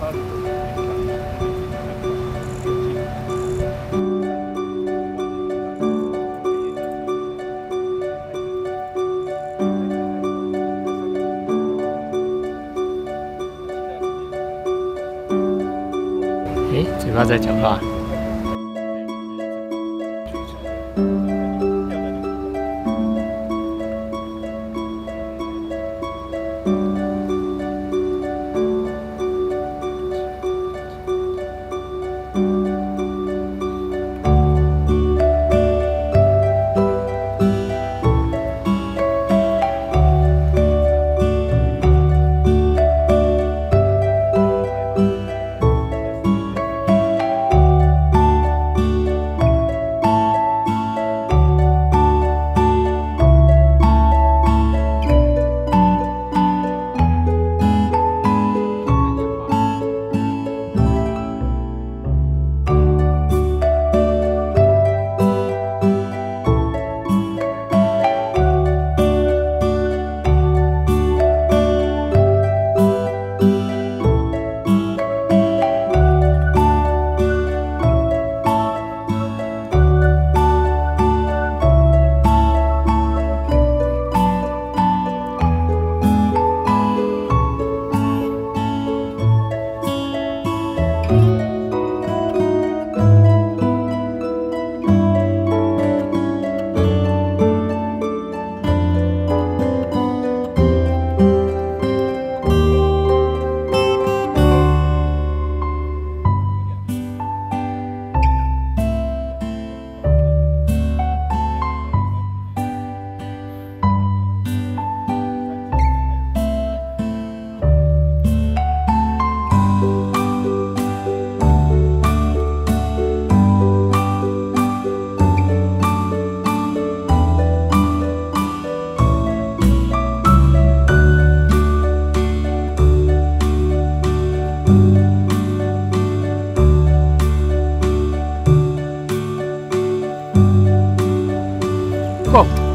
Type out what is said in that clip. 哎，嘴巴在讲话。 Go.